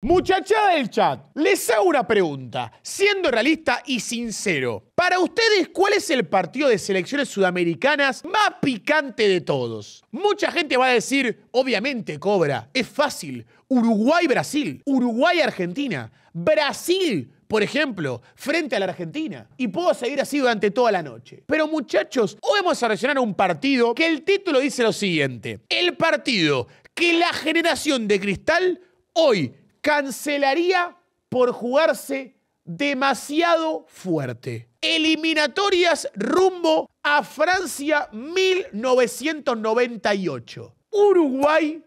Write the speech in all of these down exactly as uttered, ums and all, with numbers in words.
Muchachada del chat, les hago una pregunta, siendo realista y sincero. Para ustedes, ¿cuál es el partido de selecciones sudamericanas más picante de todos? Mucha gente va a decir, obviamente, Cobra, es fácil. Uruguay-Brasil, Uruguay-Argentina, Brasil, por ejemplo, frente a la Argentina. Y puedo seguir así durante toda la noche. Pero muchachos, hoy vamos a reaccionar a un partido que el título dice lo siguiente. El partido que la generación de Cristal hoy cancelaría por jugarse demasiado fuerte. Eliminatorias rumbo a Francia mil novecientos noventa y ocho. Uruguay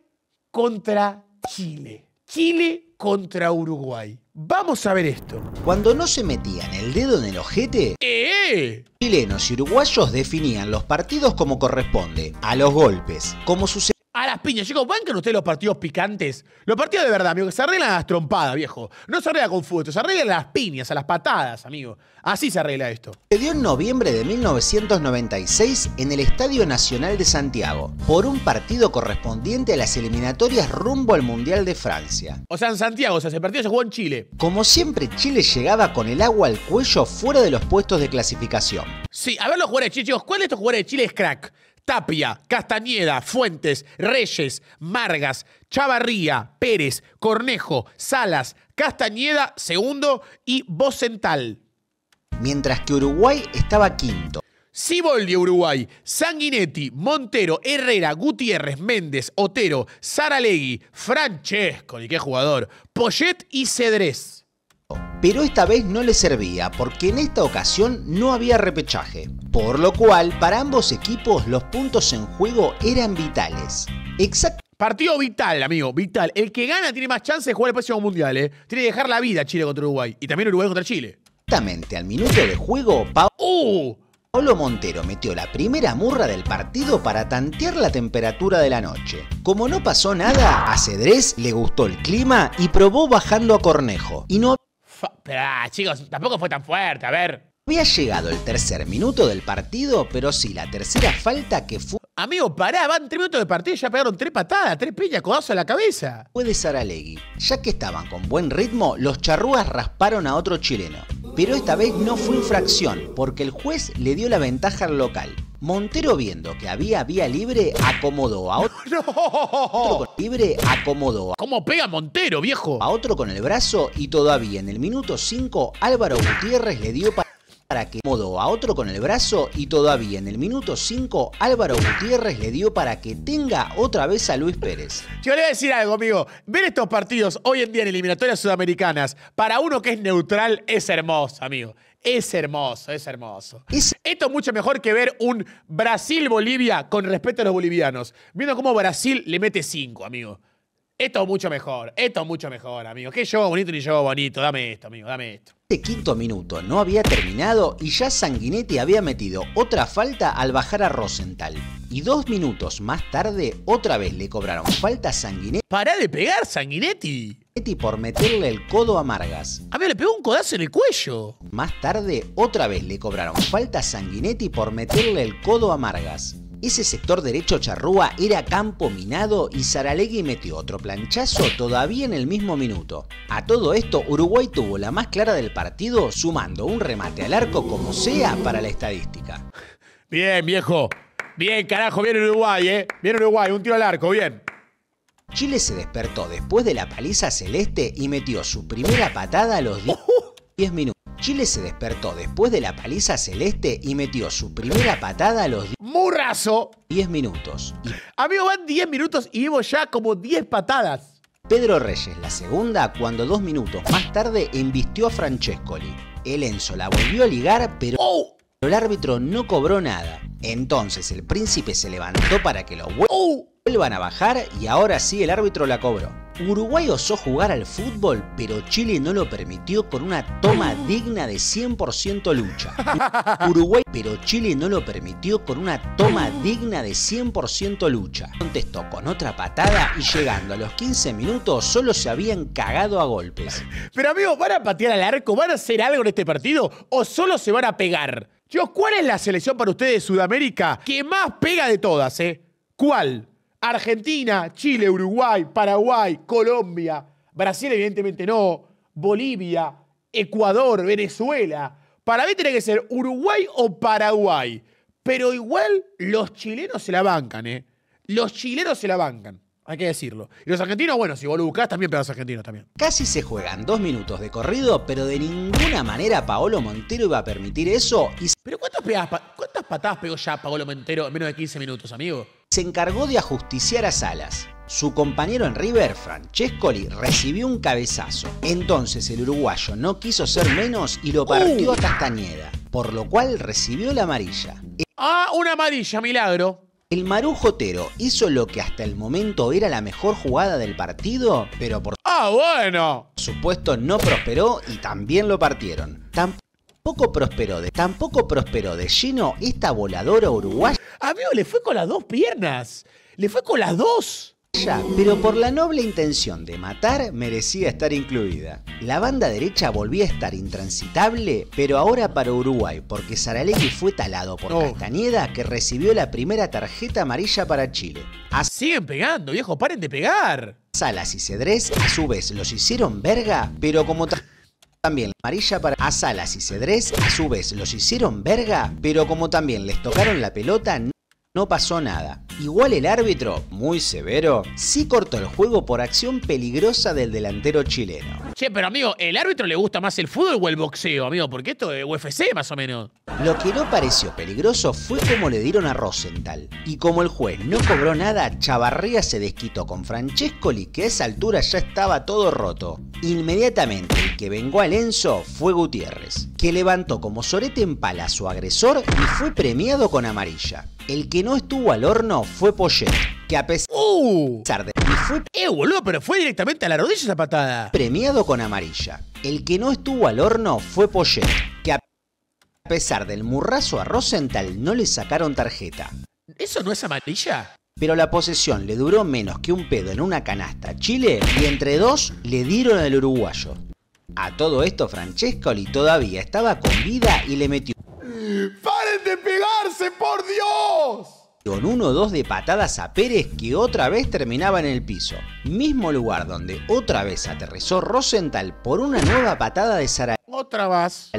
contra Chile. Chile contra Uruguay. Vamos a ver esto. Cuando no se metían el dedo en el ojete, ¡Eh! chilenos y uruguayos definían los partidos como corresponde, a los golpes, como sucedió. A las piñas, chicos, bancan ustedes los partidos picantes. Los partidos de verdad, amigo, que se arreglan a las trompadas, viejo. No se arregla con fútbol, se arreglan a las piñas, a las patadas, amigo. Así se arregla esto. Se dio en noviembre de mil novecientos noventa y seis en el Estadio Nacional de Santiago, por un partido correspondiente a las eliminatorias rumbo al Mundial de Francia. O sea, en Santiago, o sea, ese partido se jugó en Chile. Como siempre, Chile llegaba con el agua al cuello fuera de los puestos de clasificación. Sí, a ver los jugadores de Chile, chicos, ¿cuál de estos jugadores de Chile es crack? Tapia, Castañeda, Fuentes, Reyes, Margas, Chavarría, Pérez, Cornejo, Salas, Castañeda, segundo y Bocental. Mientras que Uruguay estaba quinto. Siboldi, Uruguay, Sanguinetti, Montero, Herrera, Gutiérrez, Méndez, Otero, Saralegui, Francescoli, qué jugador, Poyet y Cedrés. Pero esta vez no le servía porque en esta ocasión no había repechaje, por lo cual para ambos equipos los puntos en juego eran vitales. Exacto. Partido vital, amigo, vital. El que gana tiene más chance de jugar el próximo mundial, ¿eh? Tiene que dejar la vida Chile contra Uruguay y también Uruguay contra Chile. Exactamente, al minuto de juego, pa uh. Paolo Montero metió la primera murra del partido para tantear la temperatura de la noche. Como no pasó nada, a Cedrés le gustó el clima y probó bajando a Cornejo. Y no... Pero, ah, chicos, tampoco fue tan fuerte, a ver. Había llegado el tercer minuto del partido, pero sí la tercera falta que fue... Amigo, pará, van tres minutos de partido y ya pegaron tres patadas, tres piñas, codazo en la cabeza. Fue de Saralegui. Ya que estaban con buen ritmo, los charrúas rasparon a otro chileno. Pero esta vez no fue infracción, porque el juez le dio la ventaja al local. Montero, viendo que había vía libre, acomodó a otro. ¡No! Otro con libre acomodó a... ¿Cómo pega Montero, viejo? A otro con el brazo y todavía en el minuto cinco Álvaro Gutiérrez le dio para, para que acomodó a otro con el brazo y todavía en el minuto cinco Álvaro Gutiérrez le dio para que tenga otra vez a Luis Pérez. Yo le voy a decir algo, amigo. Ver estos partidos hoy en día en eliminatorias sudamericanas para uno que es neutral es hermoso, amigo. Es hermoso, es hermoso. Es... Esto es mucho mejor que ver un Brasil-Bolivia con respeto a los bolivianos. Viendo cómo Brasil le mete cinco, amigo. Esto es mucho mejor, esto es mucho mejor, amigo. Qué juego bonito ni juego bonito. Dame esto, amigo, dame esto. Este quinto minuto no había terminado y ya Sanguinetti había metido otra falta al bajar a Rosenthal. Y dos minutos más tarde, otra vez le cobraron falta a Sanguinetti. ¡Pará de pegar, Sanguinetti! Por meterle el codo a Margas. A mí le pegó un codazo en el cuello. Más tarde, otra vez le cobraron falta a Sanguinetti por meterle el codo a Margas. Ese sector derecho charrúa era campo minado y Saralegui metió otro planchazo todavía en el mismo minuto. A todo esto, Uruguay tuvo la más clara del partido, sumando un remate al arco como sea para la estadística. Bien, viejo. Bien, carajo. Bien Uruguay, eh. Bien Uruguay. Un tiro al arco, bien. Chile se despertó después de la paliza celeste y metió su primera patada a los diez minutos. Chile se despertó después de la paliza celeste y metió su primera patada a los ¡Murrazo! diez minutos. Y... Amigo, van diez minutos y vimos ya como diez patadas. Pedro Reyes, la segunda, cuando dos minutos más tarde embistió a Francescoli. El Enzo la volvió a ligar, pero... ¡Oh! El árbitro no cobró nada. Entonces el príncipe se levantó para que lo vuelvan a bajar y ahora sí el árbitro la cobró. Uruguay osó jugar al fútbol, pero Chile no lo permitió con una toma digna de cien por ciento lucha. Uruguay, pero Chile no lo permitió con una toma digna de cien por ciento lucha. Contestó con otra patada y llegando a los quince minutos solo se habían cagado a golpes. Pero amigos, ¿van a patear al arco? ¿Van a hacer algo en este partido? ¿O solo se van a pegar? Yo, ¿cuál es la selección para ustedes de Sudamérica que más pega de todas, eh? ¿Cuál? Argentina, Chile, Uruguay, Paraguay, Colombia, Brasil evidentemente no, Bolivia, Ecuador, Venezuela. Para mí tiene que ser Uruguay o Paraguay. Pero igual los chilenos se la bancan, ¿eh? Los chilenos se la bancan, hay que decirlo. Y los argentinos, bueno, si vos lo buscás, también pedazos argentinos también. Casi se juegan dos minutos de corrido, pero de ninguna manera Paolo Montero iba a permitir eso. Y... ¿Pero cuántas, pegadas, cuántas patadas pegó ya Paolo Montero en menos de quince minutos, amigo? Se encargó de ajusticiar a Salas. Su compañero en River, Francescoli, recibió un cabezazo. Entonces el uruguayo no quiso ser menos y lo partió uh. a Castañeda, por lo cual recibió la amarilla. Ah, una amarilla, milagro. El marujotero hizo lo que hasta el momento era la mejor jugada del partido, pero por ah, bueno. supuesto no prosperó y también lo partieron. Tampoco prosperó de, tampoco prosperó de lleno esta voladora uruguaya. Amigo, le fue con las dos piernas. Le fue con las dos. Ya, pero por la noble intención de matar, merecía estar incluida. La banda derecha volvía a estar intransitable, pero ahora para Uruguay, porque Saralegui fue talado por oh. Castañeda, que recibió la primera tarjeta amarilla para Chile. Así siguen pegando, viejo, paren de pegar. Salas y Cedrés, a su vez, los hicieron verga, pero como tra también amarilla para a Salas y Cedrés, a su vez, los hicieron verga, pero como también les tocaron la pelota, no No pasó nada. Igual el árbitro, muy severo, sí cortó el juego por acción peligrosa del delantero chileno. Che, pero amigo, ¿el árbitro le gusta más el fútbol o el boxeo, amigo? Porque esto es U F C más o menos. Lo que no pareció peligroso fue como le dieron a Rosenthal. Y como el juez no cobró nada, Chavarría se desquitó con Francescoli, que a esa altura ya estaba todo roto. Inmediatamente el que vengó a Enzo fue Gutiérrez, que levantó como sorete en pala a su agresor y fue premiado con amarilla. El que no estuvo al horno fue Poyet, que a pesar uh, de... Fue, ¡Eh, boludo! Pero fue directamente a la rodilla esa patada. Premiado con amarilla. El que no estuvo al horno fue Poyet, que a pesar del murrazo a Rosenthal no le sacaron tarjeta. ¿Eso no es amarilla? Pero la posesión le duró menos que un pedo en una canasta a Chile y entre dos le dieron al uruguayo. A todo esto Francescoli todavía estaba con vida y le metió... ¡Paren de pegarse, por Dios! Con uno o dos de patadas a Pérez, que otra vez terminaba en el piso. Mismo lugar donde otra vez aterrizó Rosenthal por una nueva patada de Saralegui. Otra más.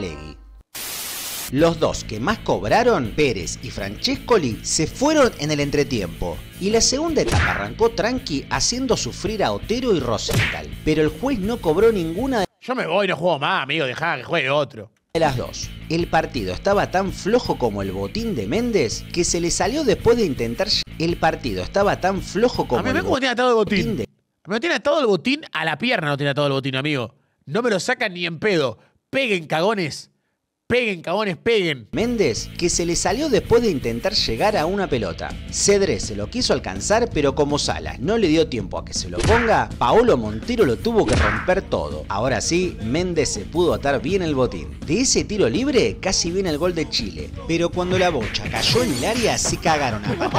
Los dos que más cobraron, Pérez y Francescoli, se fueron en el entretiempo. Y la segunda etapa arrancó tranqui, haciendo sufrir a Otero y Rosenthal. Pero el juez no cobró ninguna de... Yo me voy, no juego más, amigo, dejá que juegue otro. De las dos. El partido estaba tan flojo como el botín de Méndez que se le salió después de intentar... El partido estaba tan flojo como... A mí me tiene atado el botín. De... Me tiene atado el botín a la pierna, no tiene atado el botín, amigo. No me lo sacan ni en pedo. Peguen, cagones. Peguen, cagones, peguen. Méndez, que se le salió después de intentar llegar a una pelota. Cedrés se lo quiso alcanzar, pero como Salas no le dio tiempo a que se lo ponga, Paolo Montero lo tuvo que romper todo. Ahora sí, Méndez se pudo atar bien el botín. De ese tiro libre, casi viene el gol de Chile. Pero cuando la bocha cayó en el área, se cagaron a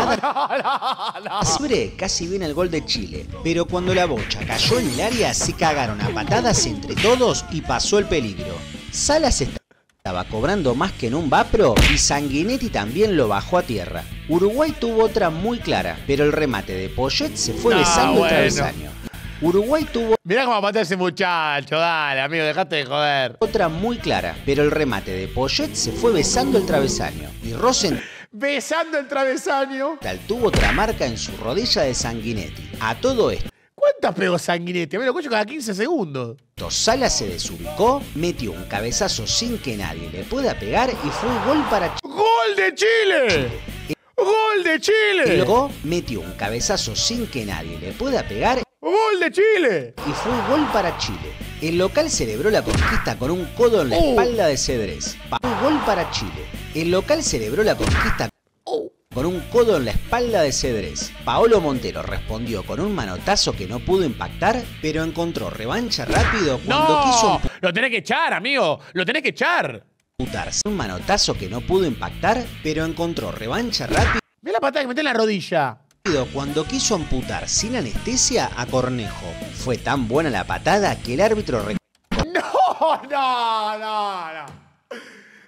patadas. Casi viene el gol de Chile. Pero cuando la bocha cayó en el área, se cagaron a patadas entre todos y pasó el peligro. Salas está... Estaba cobrando más que en un Vapro y Sanguinetti también lo bajó a tierra. Uruguay tuvo otra muy clara, pero el remate de Poyet se fue no, besando bueno. el travesaño. Uruguay tuvo... Mirá cómo mató a ese muchacho, dale amigo, dejate de joder. Otra muy clara, pero el remate de Poyet se fue besando el travesaño. Y Rosen... Besando el travesaño. Tal tuvo otra marca en su rodilla de Sanguinetti. A todo esto... ¿Cuántas pegó Sanguinetti? Me lo cuello cada quince segundos. Salas se desubicó, metió un cabezazo sin que nadie le pueda pegar y fue gol para Chile. ¡Gol de Chile! Chile. ¡Gol de Chile! Y luego metió un cabezazo sin que nadie le pueda pegar. ¡Gol de Chile! Y fue gol para Chile. El local celebró la conquista con un codo en la oh. espalda de Cedrés. Fue gol para Chile. El local celebró la conquista... Oh. Con un codo en la espalda de Cedrés, Paolo Montero respondió con un manotazo que no pudo impactar, pero encontró revancha rápido cuando no, quiso... ¡Lo tenés que echar, amigo! ¡Lo tenés que echar! Un manotazo que no pudo impactar, pero encontró revancha rápido... Mirá la patada que metí en la rodilla. Cuando quiso amputar sin anestesia a Cornejo. Fue tan buena la patada que el árbitro... Rec... ¡No, no, no, no!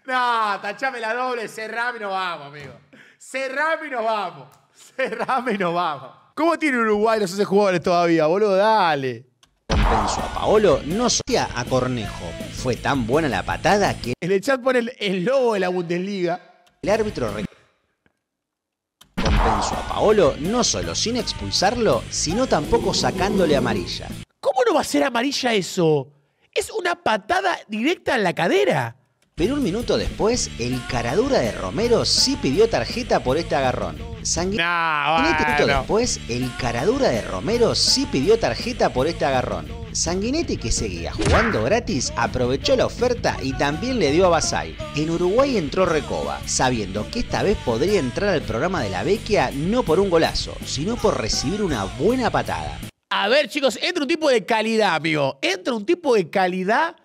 No, tachame la doble, cerrame y nos vamos, amigo. Cerrame y nos vamos. Cerrame y nos vamos. ¿Cómo tiene Uruguay los once jugadores todavía, boludo? Dale. con su Apaolo no socia a Cornejo. Fue tan buena la patada que... En el chat pone el, el lobo de la Bundesliga. El árbitro recompensó a Paolo no solo sin expulsarlo, sino tampoco sacándole amarilla. ¿Cómo no va a ser amarilla eso? Es una patada directa en la cadera. Pero un minuto después, el caradura de Romero sí pidió tarjeta por este agarrón. Sanguin... No, un minuto no. después, el caradura de Romero sí pidió tarjeta por este agarrón. Sanguinetti, que seguía jugando gratis, aprovechó la oferta y también le dio a Basay. En Uruguay entró Recoba, sabiendo que esta vez podría entrar al programa de la Vecchia no por un golazo, sino por recibir una buena patada. A ver, chicos, entra un tipo de calidad, amigo. Entra un tipo de calidad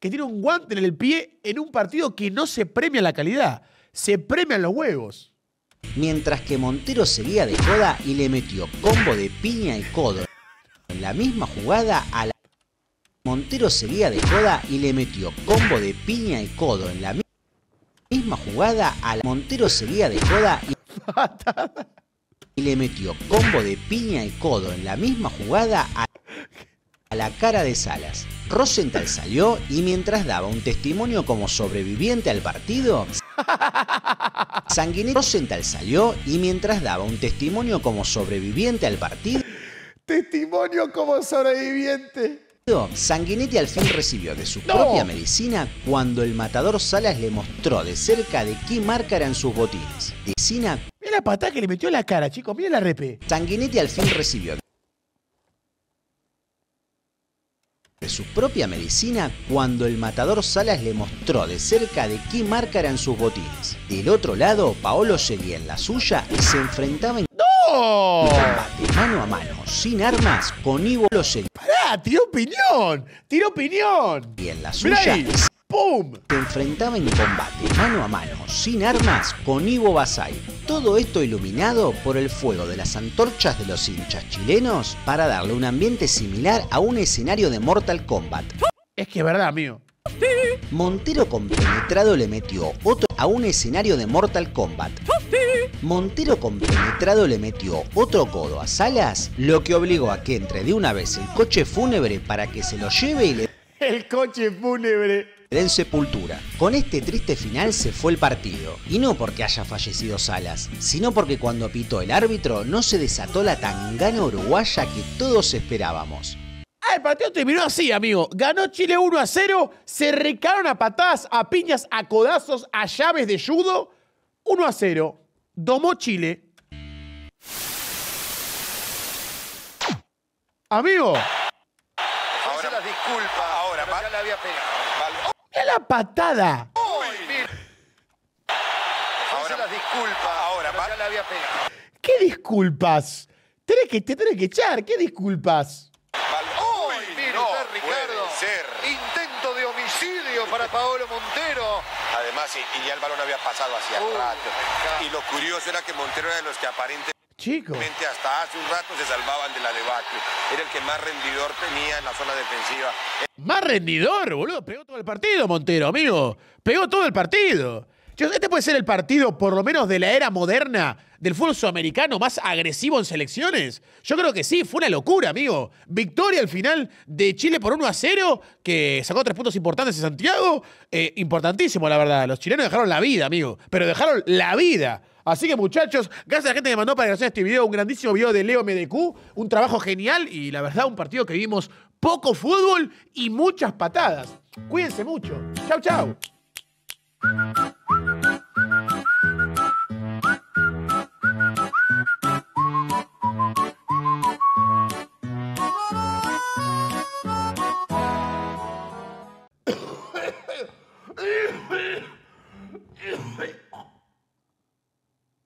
que tiene un guante en el pie en un partido que no se premia la calidad, se premian los huevos. Mientras que Montero seguía de joda y le metió combo de piña y codo. En la misma jugada a la... Montero seguía de joda y le metió combo de piña y codo en la mi... misma jugada a la... Montero seguía de joda y... y le metió combo de piña y codo en la misma jugada a... a la cara de Salas. Rosenthal salió y mientras daba un testimonio como sobreviviente al partido, Sanguinetti Rosenthal salió y mientras daba un testimonio como sobreviviente al partido, testimonio como sobreviviente. Sanguinetti al fin recibió de su no. propia medicina cuando el matador Salas le mostró de cerca de qué marca eran sus botines. Medicina. Mira la patada que le metió en la cara, chicos, mira la repe. Sanguinetti al fin recibió de de su propia medicina cuando el matador Salas le mostró de cerca de qué marca eran sus botines. Del otro lado, Paolo seguía en la suya y se enfrentaba en ¡no! combate mano a mano, sin armas, con Ivo lo seguía. ¡Pará! ¡Tiró opinión! ¡Tiró opinión! Y en la suya, ¡pum! Se enfrentaba en combate mano a mano, sin armas, con Ivo Basay. Todo esto iluminado por el fuego de las antorchas de los hinchas chilenos para darle un ambiente similar a un escenario de Mortal Kombat. Es que es verdad, amigo. Montero compenetrado le metió otro a un escenario de Mortal Kombat. Montero compenetrado le metió otro codo a Salas, lo que obligó a que entre de una vez el coche fúnebre para que se lo lleve y le... El coche fúnebre. Den sepultura. Con este triste final se fue el partido. Y no porque haya fallecido Salas, sino porque cuando pitó el árbitro no se desató la tangana uruguaya que todos esperábamos. Ah, el partido terminó así, amigo. Ganó Chile uno a cero, se recaron a patadas, a piñas, a codazos, a llaves de judo. uno a cero. Domó Chile. Amigo. Ahora las disculpas. Ahora, ya la había pegado. ¡Mira la patada! Ahora las disculpas, ahora ya la había pegado. ¿Qué disculpas? Tenés que, te tenés que echar, ¿qué disculpas? ¡Uy! Mira, no está Ricardo. Intento de homicidio para Paolo Montero. Además, y, y ya el balón había pasado hacia Uy, rato. Y lo curioso era que Montero era de los que aparentemente... Chicos, hasta hace un rato se salvaban de la debacle. Era el que más rendidor tenía en la zona defensiva. Más rendidor, boludo. Pegó todo el partido, Montero, amigo. Pegó todo el partido. Chicos, este puede ser el partido, por lo menos de la era moderna, del fútbol sudamericano más agresivo en selecciones. Yo creo que sí, fue una locura, amigo. Victoria al final de Chile por uno a cero, que sacó tres puntos importantes en Santiago. Eh, importantísimo, la verdad. Los chilenos dejaron la vida, amigo. Pero dejaron la vida. Así que, muchachos, gracias a la gente que mandó para que este video, un grandísimo video de Leo M D Q, un trabajo genial y, la verdad, un partido que vimos poco fútbol y muchas patadas. Cuídense mucho. Chau, chau.